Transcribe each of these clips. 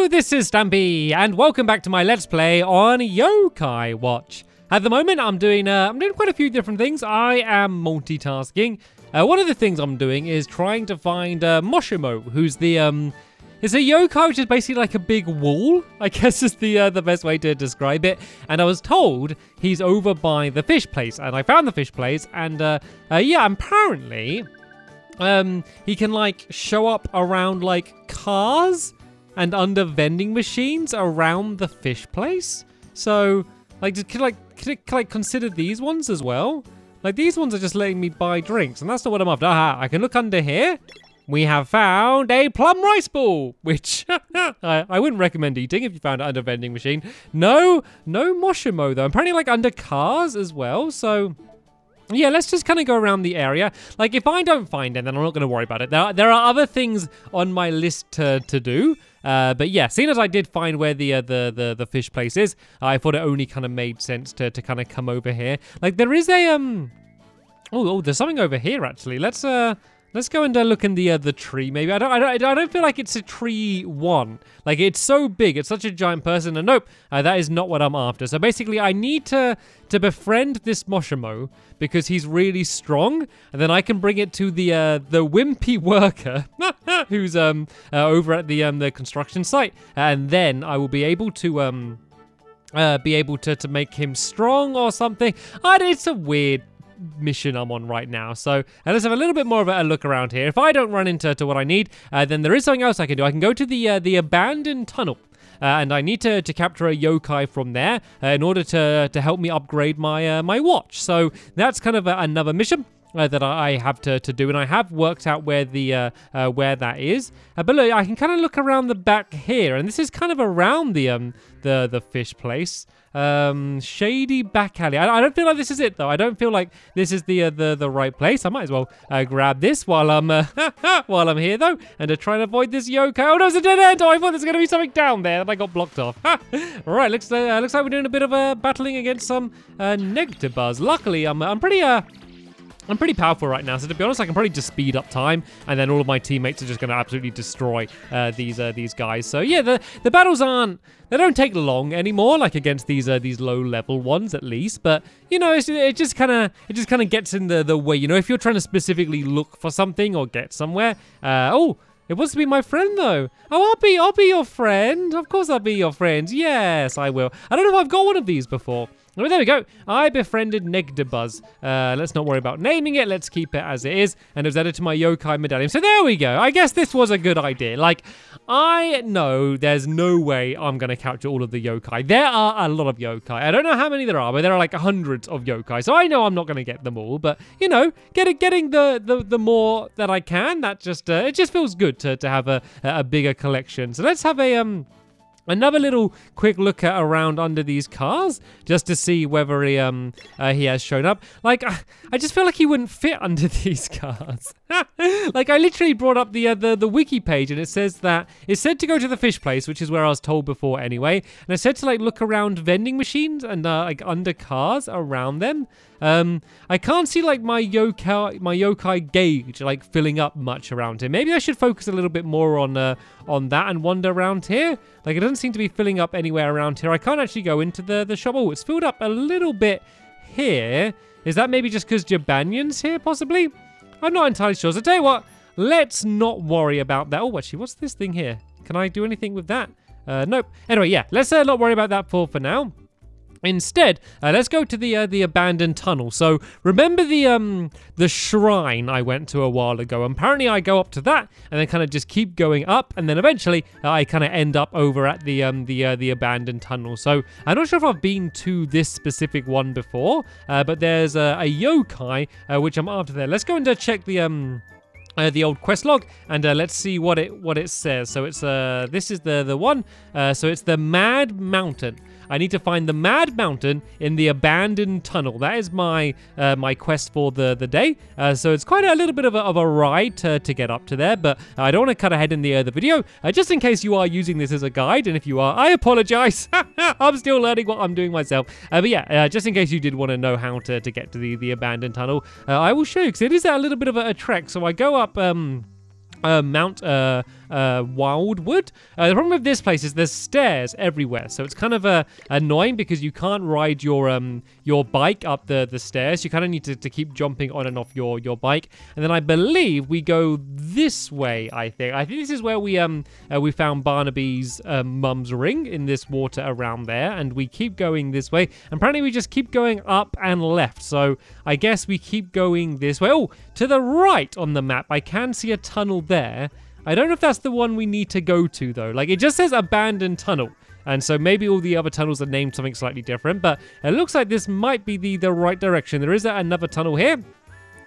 Hello, this is Stampy, and welcome back to my Let's Play on Yo-Kai Watch. At the moment, I'm doing quite a few different things. I am multitasking. One of the things I'm doing is trying to find Moshimo, who's the it's a yokai, which is basically like a big wall, I guess is the best way to describe it. And I was told he's over by the fish place, and I found the fish place, and yeah, apparently he can like show up around like cars and under vending machines around the fish place. So like, could I consider these ones as well? Like, these ones are just letting me buy drinks, and that's not what I'm after. Aha, I can look under here. We have found a plum rice ball, which I wouldn't recommend eating if you found it under a vending machine. No Moshimo though. Apparently like under cars as well. So yeah, let's just kind of go around the area. Like if I don't find it, then I'm not going to worry about it. There are other things on my list to do. But yeah, seeing as I did find where the fish place is, I thought it only kind of made sense to kind of come over here. Like there is a oh, there's something over here actually. Let's go and look in the tree. Maybe I don't feel like it's a tree one. Like it's so big, it's such a giant person. And nope, that is not what I'm after. So basically, I need to befriend this Moshimo because he's really strong, and then I can bring it to the wimpy worker who's over at the construction site, and then I will be able to make him strong or something. It's a weird mission I'm on right now. So let's have a little bit more of a look around here. If I don't run into what I need, then there is something else I can do. I can go to the abandoned tunnel, and I need to capture a yokai from there in order to help me upgrade my my watch. So that's kind of another mission that I have to do, and I have worked out where the where that is. But look, I can kind of look around the back here, and this is kind of around the fish place. Shady back alley. I don't feel like this is it though. I don't feel like this is the right place. I might as well grab this while I'm while I'm here though, and try and avoid this yokai. Oh no, it's a dead end. Oh, I thought there's gonna be something down there, and I got blocked off. All right, looks like we're doing a bit of battling against some Negdebuzz. Luckily, I'm pretty powerful right now, so to be honest, I can probably just speed up time, and then all of my teammates are just going to absolutely destroy these guys. So yeah, the battles don't take long anymore, like against these low level ones at least. But you know, it just kind of gets in the way. You know, if you're trying to specifically look for something or get somewhere, oh. It wants to be my friend though. Oh, I'll be your friend. Of course I'll be your friend. Yes, I will. I don't know if I've got one of these before. Oh, there we go. I befriended Negdebuzz. Let's not worry about naming it. Let's keep it as it is. And it was added to my yokai medallion. So there we go. I guess this was a good idea. Like, I know there's no way I'm going to capture all of the yokai. There are a lot of yokai. I don't know how many there are, but there are like hundreds of yokai. So I know I'm not going to get them all. But, you know, getting the more that I can, that just, it just feels good to have a bigger collection. So let's have a another little quick look at around under these cars just to see whether he has shown up. Like I just feel like he wouldn't fit under these cars. Like I literally brought up the wiki page, and it says that it's said to go to the fish place, which is where I was told before anyway, and I said to like look around vending machines and like under cars around them. I can't see like my yokai gauge like filling up much around here. Maybe I should focus a little bit more on that and wander around here. Like it doesn't seem to be filling up anywhere around here. I can't actually go into the shop. Oh, it's filled up a little bit here. Is that maybe just because Jabanyan's here possibly? I'm not entirely sure. So tell you what, let's not worry about that. Oh, actually, what's this thing here? Can I do anything with that? Nope. Anyway, yeah, let's not worry about that for now. Instead, let's go to the abandoned tunnel. So remember the shrine I went to a while ago? Apparently I go up to that and then kind of just keep going up, and then eventually I kind of end up over at the abandoned tunnel. So I'm not sure if I've been to this specific one before, but there's a yokai which I'm after there. Let's go and check the old quest log, and let's see what it says. So it's this is the one. So it's the Mad Mountain. I need to find the Mad Mountain in the abandoned tunnel. That is my my quest for the day. So it's quite a little bit of a ride to get up to there, but I don't want to cut ahead in the video, just in case you are using this as a guide, and if you are, I apologize. I'm still learning what I'm doing myself. But yeah, just in case you did want to know how to get to the abandoned tunnel, I will show you, because it is a little bit of a trek. So I go up Mount Wildwood. The problem with this place is there's stairs everywhere, so it's kind of annoying because you can't ride your bike up the stairs. You kind of need to keep jumping on and off your bike. And then I believe we go this way. I think this is where we found Barnaby's mum's ring in this water around there, and we keep going this way. And apparently we just keep going up and left, so I guess we keep going this way. Oh, to the right on the map, I can see a tunnel there. I don't know if that's the one we need to go to, though. Like, it just says abandoned tunnel. And so maybe all the other tunnels are named something slightly different, but it looks like this might be the right direction. There is another tunnel here.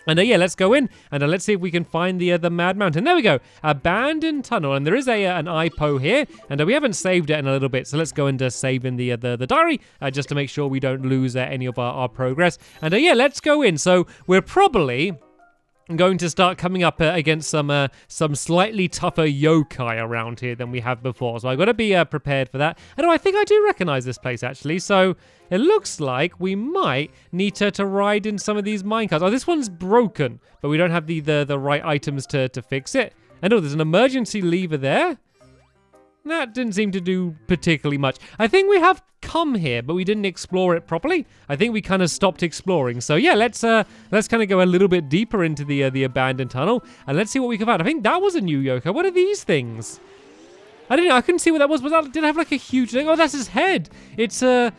And yeah, let's go in, and let's see if we can find the Mad Mountain. There we go, abandoned tunnel, and there is an iPo here, and we haven't saved it in a little bit, so let's go into saving the diary, just to make sure we don't lose any of our progress. And yeah, let's go in. So we're probably going to start coming up against some slightly tougher yokai around here than we have before, so I've got to be prepared for that. And I think I do recognize this place, actually, so it looks like we might need to ride in some of these minecarts. Oh, this one's broken, but we don't have the right items to fix it. And oh, there's an emergency lever there. That didn't seem to do particularly much. I think we have come here, but we didn't explore it properly. I think we kind of stopped exploring. So yeah, let's kind of go a little bit deeper into the abandoned tunnel, and let's see what we can find. I think that was a new yokai. What are these things? I don't know. I couldn't see what that was. But that did have like a huge thing. Oh, that's his head. It's a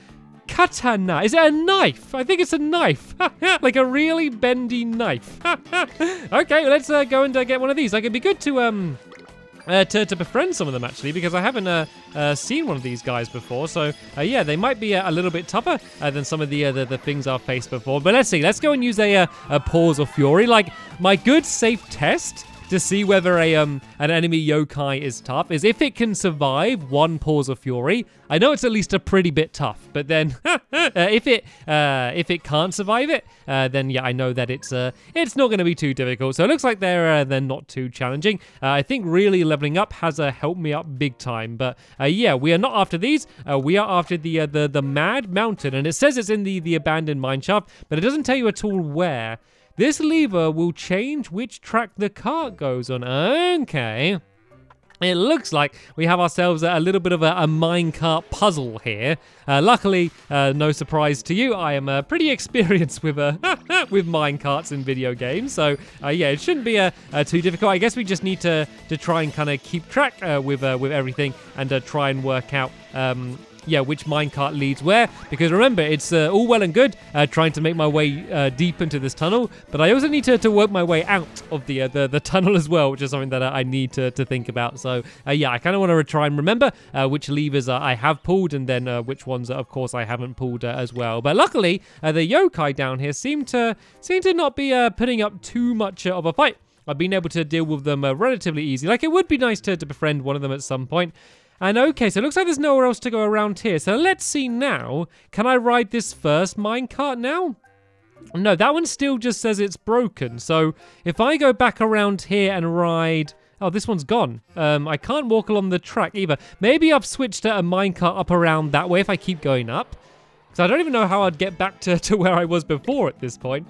katana. Is it a knife? I think it's a knife. Like a really bendy knife. Okay, let's go and get one of these. Like, it'd be good to befriend some of them, actually, because I haven't seen one of these guys before, so yeah, they might be a little bit tougher than some of the things I've faced before. But let's see, let's go and use a Pause or Fury, like my good safe test to see whether an enemy yokai is tough is if it can survive one Pause of Fury. I know it's at least a pretty bit tough, but then if it can't survive it, then yeah, I know that it's not going to be too difficult. So it looks like they're not too challenging. I think really leveling up has helped me up big time. But yeah, we are not after these. We are after the Mad Mountain, and it says it's in the abandoned mineshaft, but it doesn't tell you at all where. This lever will change which track the cart goes on. Okay. It looks like we have ourselves a little bit of a minecart puzzle here. Luckily, no surprise to you, I am pretty experienced with minecarts in video games. So yeah, it shouldn't be too difficult. I guess we just need to try and kind of keep track with everything and try and work out yeah, which minecart leads where, because remember, it's all well and good trying to make my way deep into this tunnel, but I also need to work my way out of the tunnel as well, which is something that I need to think about. So yeah, I kind of want to try and remember which levers I have pulled, and then which ones, of course, I haven't pulled as well. But luckily, the yokai down here seem to not be putting up too much of a fight. I've been able to deal with them relatively easy. Like, it would be nice to befriend one of them at some point. And okay, so it looks like there's nowhere else to go around here. So let's see now. Can I ride this first minecart now? No, that one still just says it's broken. So if I go back around here and ride... Oh, this one's gone. I can't walk along the track either. Maybe I've switched a minecart up around that way if I keep going up. So I don't even know how I'd get back to where I was before at this point.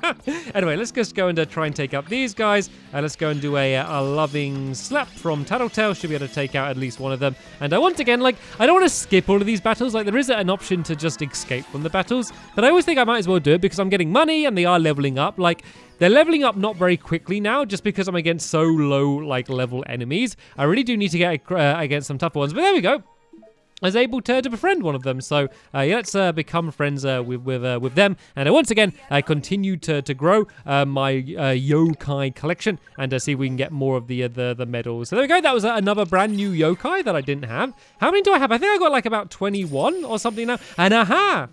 Anyway, let's just go and try and take out these guys. Let's go and do a loving slap from Tattletale. Should be able to take out at least one of them. And once again, like, I don't want to skip all of these battles. Like, there is an option to just escape from the battles. But I always think I might as well do it because I'm getting money and they are leveling up. Like... They're leveling up not very quickly now, just because I'm against so low, like, level enemies. I really do need to get against some tougher ones. But there we go. I was able to befriend one of them, so yeah, let's become friends with them. And once again, I continue to grow my yokai collection and see if we can get more of the medals. So there we go. That was another brand new yokai that I didn't have. How many do I have? I think I got like about 21 or something now. And aha!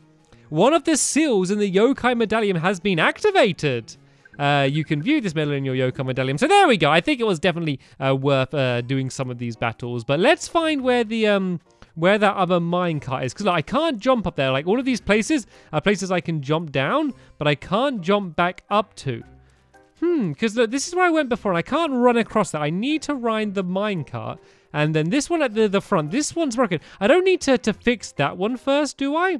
One of the seals in the yokai medallion has been activated. You can view this medal in your yokai medallion. So there we go. I think it was definitely worth doing some of these battles. But let's find where the... where that other minecart is, because like, I can't jump up there. Like, all of these places are places I can jump down, but I can't jump back up to. Because this is where I went before, and I can't run across that. I need to ride the minecart, and then this one at the front. This one's broken. I don't need to fix that one first, do I?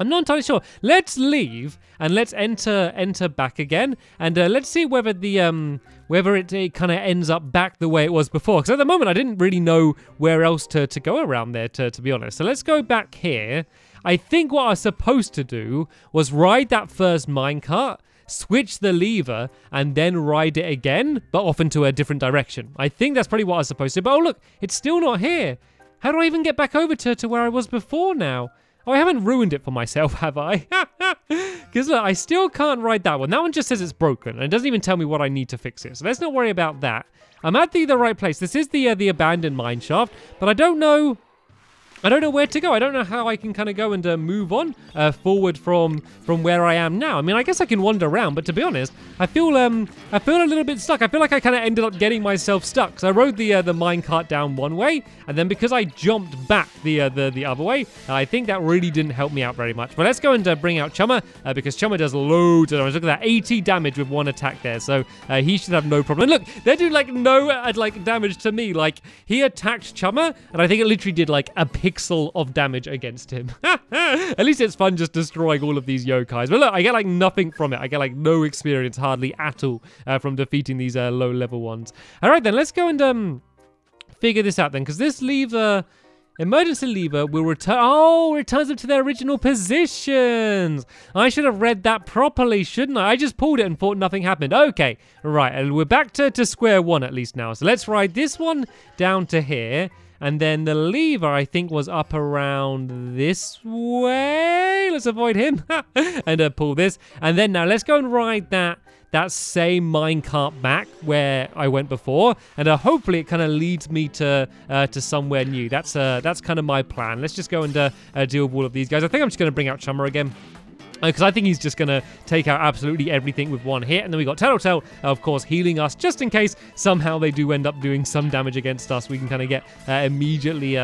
I'm not entirely sure. Let's leave and let's enter back again, and let's see whether the whether it kind of ends up back the way it was before. Because at the moment I didn't really know where else to go around there, to be honest. So let's go back here. I think what I was supposed to do was ride that first minecart, switch the lever, and then ride it again, but off into a different direction. I think that's probably what I was supposed to do. But oh look, it's still not here. How do I even get back over to where I was before now? Oh, I haven't ruined it for myself, have I? Because look, I still can't ride that one. That one just says it's broken, and it doesn't even tell me what I need to fix it. So let's not worry about that. I'm at the right place. This is the abandoned mine shaft, but I don't know where to go. I don't know how I can kind of go and move on forward from where I am now. I mean, I guess I can wander around, but to be honest, I feel a little bit stuck. I feel like I kind of ended up getting myself stuck. So I rode the minecart down one way, and then because I jumped back the other way, I think that really didn't help me out very much. But let's go and bring out Chumma, because Chumma does loads of damage. Look at that, 80 damage with one attack there. So he should have no problem. And look, they do like no like damage to me. Like he attacked Chumma, and I think it literally did like a pixel of damage against him. At least it's fun just destroying all of these yokais. But look, I get like nothing from it. I get like no experience hardly at all from defeating these low level ones. All right then, let's go and figure this out then, because this lever, emergency lever, will return. Oh, it returns them to their original positions. I should have read that properly, shouldn't I? I just pulled it and thought nothing happened. Okay, right, and we're back to square one at least now. So let's ride this one down to here. And then the lever, I think, was up around this way. Let's avoid him and pull this. And then now let's go and ride that same minecart back where I went before. And hopefully it kind of leads me to somewhere new. That's kind of my plan. Let's just go and deal with all of these guys. I think I'm just going to bring out Chumma again, because I think he's just going to take out absolutely everything with one hit. And then we got Tattletale, of course, healing us just in case somehow they do end up doing some damage against us. We can kind of get immediately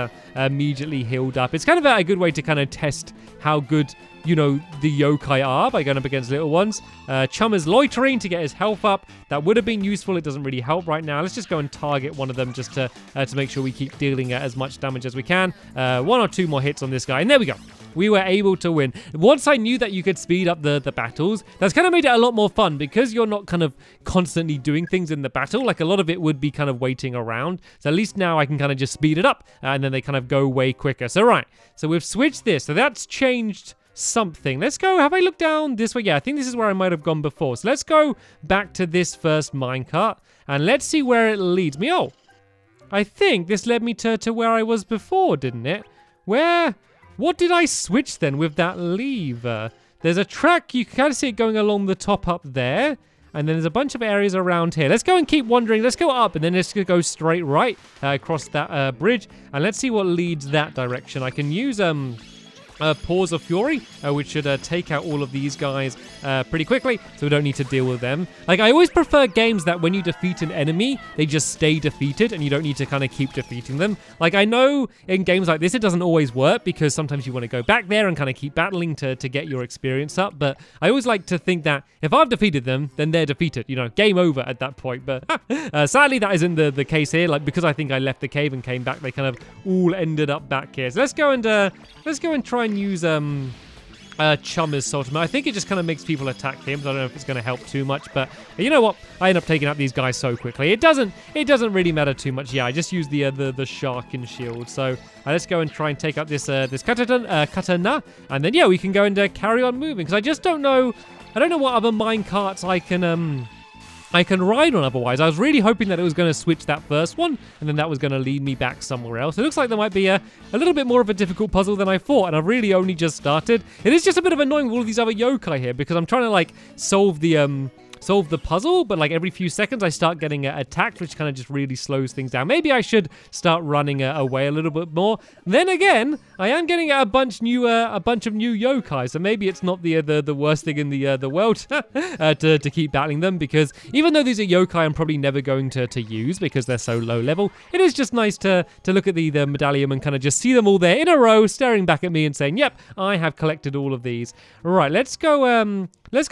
healed up. It's kind of a good way to kind of test how good, you know, the yokai are by going up against little ones. Chumma's loitering to get his health up. That would have been useful. It doesn't really help right now. Let's just go and target one of them just to make sure we keep dealing as much damage as we can. One or two more hits on this guy, and there we go. We were able to win. Once I knew that you could speed up the battles, that's kind of made it a lot more fun, because you're not kind of constantly doing things in the battle. Like a lot of it would be kind of waiting around. So at least now I can kind of just speed it up, and then they kind of go way quicker. So right, so we've switched this. So that's changed something. Let's go. Have I looked down this way? Yeah, I think this is where I might have gone before. So let's go back to this first minecart and let's see where it leads me. Oh, I think this led me to where I was before, didn't it? Where? What did I switch then with that lever? There's a track. You can kind of see it going along the top up there. And then there's a bunch of areas around here. Let's go and keep wandering. Let's go up and then let's go straight right across that bridge. And let's see what leads that direction. I can use Paws of Fury, which should take out all of these guys pretty quickly, so we don't need to deal with them. Like, I always prefer games that when you defeat an enemy, they just stay defeated and you don't need to kind of keep defeating them. Like, I know in games like this, it doesn't always work, because sometimes you want to go back there and kind of keep battling to get your experience up, but I always like to think that if I've defeated them, then they're defeated. You know, game over at that point, but sadly, that isn't the case here. Like, because I think I left the cave and came back, they kind of all ended up back here. So let's go and try and use Chumma's Sultima. I think it just kind of makes people attack him, so I don't know if it's going to help too much, but you know what? I end up taking out these guys so quickly. It doesn't really matter too much. Yeah, I just use the Sharkin Shield. So let's go and try and take out this katana, and then yeah, we can go and carry on moving, because I just don't know what other minecarts I can ride on otherwise. I was really hoping that it was going to switch that first one, and then that was going to lead me back somewhere else. It looks like there might be a little bit more of a difficult puzzle than I thought, and I've really only just started. It is just a bit of annoying with all these other yokai here, because I'm trying to, like, solve the puzzle, but like every few seconds I start getting attacked, which kind of just really slows things down. Maybe I should start running away a little bit more. Then again, I am getting a bunch of new yokai, so maybe it's not the worst thing in the world to keep battling them, because even though these are yokai I'm probably never going to use because they're so low level, it is just nice to look at the medallion and kind of just see them all there in a row staring back at me and saying, yep, I have collected all of these. Right, let's ride this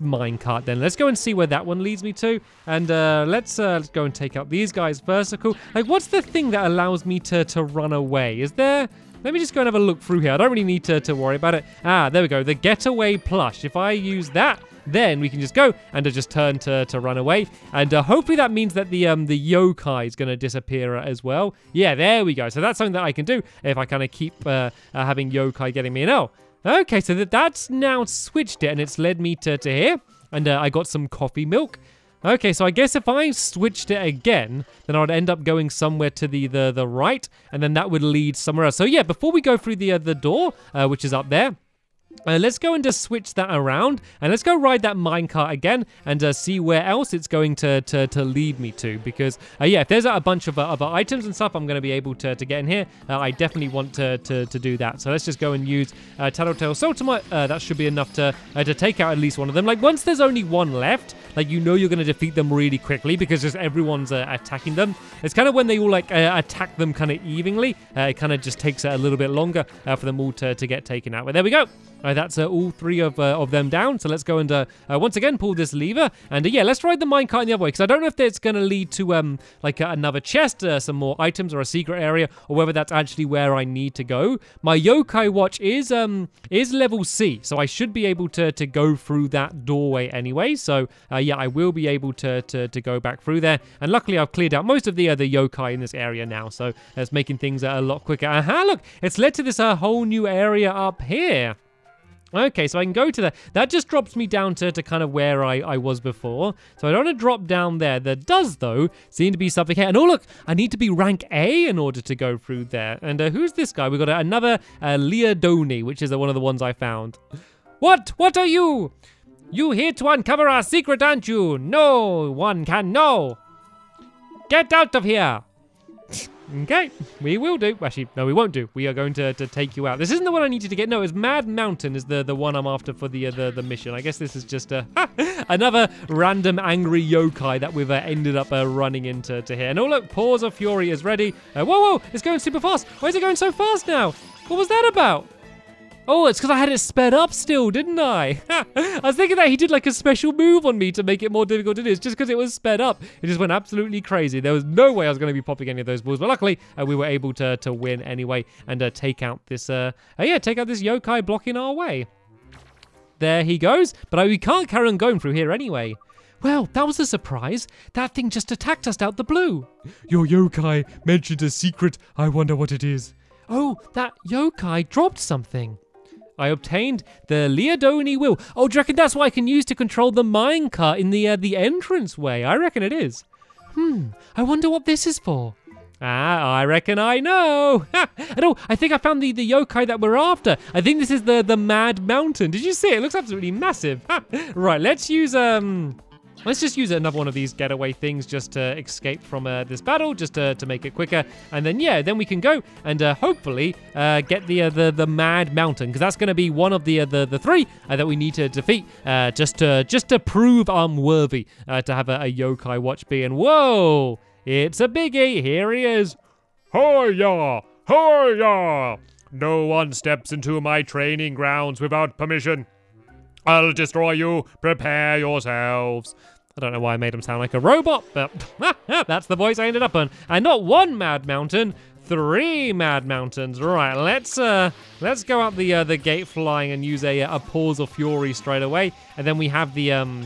minecart then. Let's go and see where that one leads me to, and let's go and take out these guys first. So cool. Like, what's the thing that allows me to run away? Is there Let me just go and have a look through here. I don't really need to worry about it. Ah, there we go. The getaway plush. If I use that, then we can just go and just turn to run away. And hopefully that means that the yokai is going to disappear as well. Yeah, there we go. So that's something that I can do if I kind of keep having yokai getting me an L. Okay, so that's now switched it, and it's led me to here. And I got some coffee milk. Okay, so I guess if I switched it again, then I would end up going somewhere to the right, and then that would lead somewhere else. So yeah, before we go through the door, which is up there, let's go and just switch that around, and let's go ride that minecart again and see where else it's going to lead me to, because yeah, if there's a bunch of other items and stuff I'm going to be able to get in here, I definitely want to do that. So let's just go and use Tattletale Sultamite. That should be enough to take out at least one of them. Like, once there's only one left, like, you know you're going to defeat them really quickly because just everyone's attacking them. It's kind of when they all, like, attack them kind of evenly, it kind of just takes a little bit longer for them all to get taken out. But there we go. That's all three of them down. So let's go and once again pull this lever. And yeah, let's ride the minecart in the other way, because I don't know if that's going to lead to like another chest, some more items, or a secret area, or whether that's actually where I need to go. My Yo-Kai Watch is level C, so I should be able to go through that doorway anyway. So yeah, I will be able to go back through there. And luckily, I've cleared out most of the other yokai in this area now, so it's making things a lot quicker. Aha! Look, it's led to this whole new area up here. Okay, so I can go to that. That just drops me down to kind of where I was before. So I don't want to drop down there. There does, though, seem to be something here. And oh, look, I need to be rank A in order to go through there. And who's this guy? We've got another Leadoni, which is one of the ones I found. What? What are you? You here to uncover our secret, aren't you? No one can know. Get out of here. Okay, we will do. Actually, no, we won't do. We are going to take you out. This isn't the one I needed to get. No, it's Mad Mountain is the one I'm after for the mission. I guess this is just another random angry yokai that we've ended up running into here. And oh, look, Paws of Fury is ready. Whoa, whoa, it's going super fast. Why is it going so fast now? What was that about? Oh, it's because I had it sped up still, didn't I? I was thinking that he did like a special move on me to make it more difficult to do. It's just because it was sped up. It just went absolutely crazy. There was no way I was going to be popping any of those balls. But luckily, we were able to win anyway and take out this, yeah, take out this yokai blocking our way. There he goes. But we can't carry on going through here anyway. Well, that was a surprise. That thing just attacked us out the blue. Your yokai mentioned a secret. I wonder what it is. Oh, that yokai dropped something. I obtained the Leadoni wheel. Oh, do you reckon that's what I can use to control the minecart in the entrance way? I reckon it is. I wonder what this is for. Ah, I reckon I know. And oh, I think I found the yokai that we're after. I think this is the Mad Mountain. Did you see it? It looks absolutely massive. Right, let's use let's just use another one of these getaway things just to escape from this battle, just to make it quicker. And then, yeah, then we can go and hopefully get the Mad Mountain, because that's going to be one of the three that we need to defeat just to prove I'm worthy to have a Yo-Kai Watch be. And whoa, it's a biggie. Here he is. Ho-ya! Ho-ya! No one steps into my training grounds without permission. I'll destroy you. Prepare yourselves. I don't know why I made him sound like a robot, but that's the voice I ended up on. And not one Mad Mountain, three Mad Mountains. Right, let's go up the gate flying and use a Paws of Fury straight away. And then we have the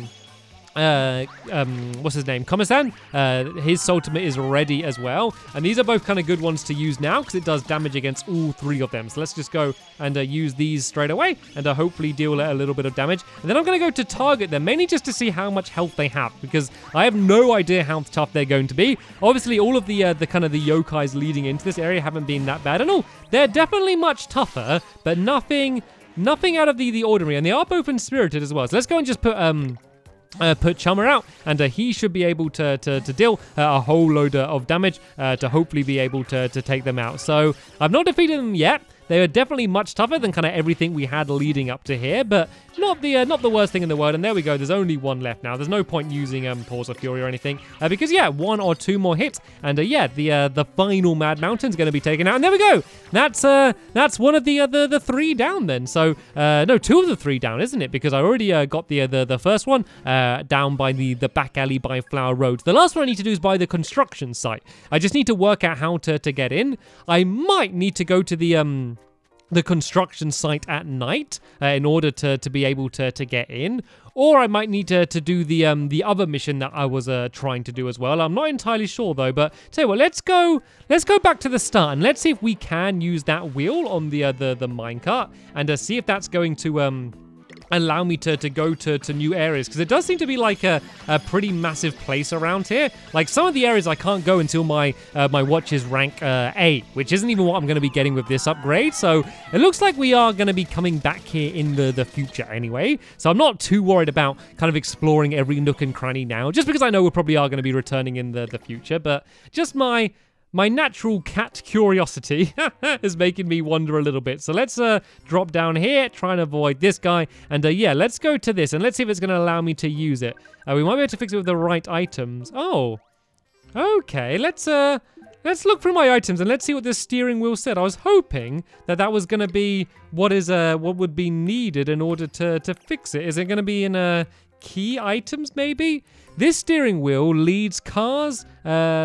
what's his name? Komasan. His Sultimate is ready as well. And these are both kind of good ones to use now because it does damage against all three of them. So let's just go and use these straight away and hopefully deal a little bit of damage. And then I'm going to go to target them, mainly just to see how much health they have, because I have no idea how tough they're going to be. Obviously, all of the kind of the yokais leading into this area haven't been that bad at all. They're definitely much tougher, but nothing out of the ordinary. And they are both Spirited as well. So let's go and just put Chummer out, and he should be able to deal a whole load of damage to hopefully be able to take them out. So I've not defeated them yet, They are definitely much tougher than kind of everything we had leading up to here, but not the worst thing in the world. And there we go. There's only one left now. There's no point using Paws of Fury or anything because, yeah, one or two more hits. And, yeah, the final Mad Mountain's going to be taken out. And there we go. That's one of the three down then. So, no, two of the three down, isn't it? Because I already got the first one down by the back alley by Flower Road. The last one I need to do is by the construction site. I just need to work out how to get in. I might need to go to the construction site at night in order to be able to get in. Or I might need to do the other mission that I was trying to do as well. I'm not entirely sure though, but tell you what, let's go back to the start and let's see if we can use that wheel on the minecart and see if that's going to allow me to go to new areas, because it does seem to be like a pretty massive place around here. Like some of the areas I can't go until my watch is rank A, which isn't even what I'm going to be getting with this upgrade. So it looks like we are going to be coming back here in the future anyway. So I'm not too worried about kind of exploring every nook and cranny now, just because I know we probably are going to be returning in the future. But just my natural cat curiosity is making me wander a little bit. So let's drop down here, try and avoid this guy. And yeah, let's go to this and let's see if it's going to allow me to use it. We might be able to fix it with the right items. Oh, okay. Let's look through my items and let's see what this steering wheel said. I was hoping that was going to be what would be needed in order to fix it. Is it going to be in key items maybe? This steering wheel leads cars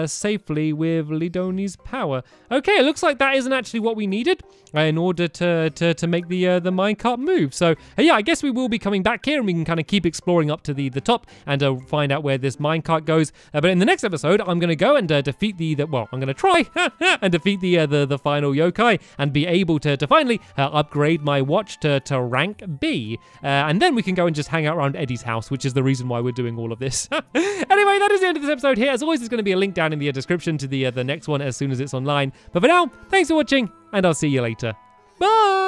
safely with Leadoni's power. Okay, it looks like that isn't actually what we needed in order to make the minecart move. So, yeah, I guess we will be coming back here and we can kind of keep exploring up to the top and find out where this minecart goes. But in the next episode, I'm going to go and defeat I'm going to try and defeat the final yokai and be able to finally upgrade my watch to rank B. And then we can go and just hang out around Eddie's house, which is the reason why we're doing all of this. Anyway, that is the end of this episode here. As always, there's going to be a link down in the description to the next one as soon as it's online. But for now, thanks for watching, and I'll see you later. Bye!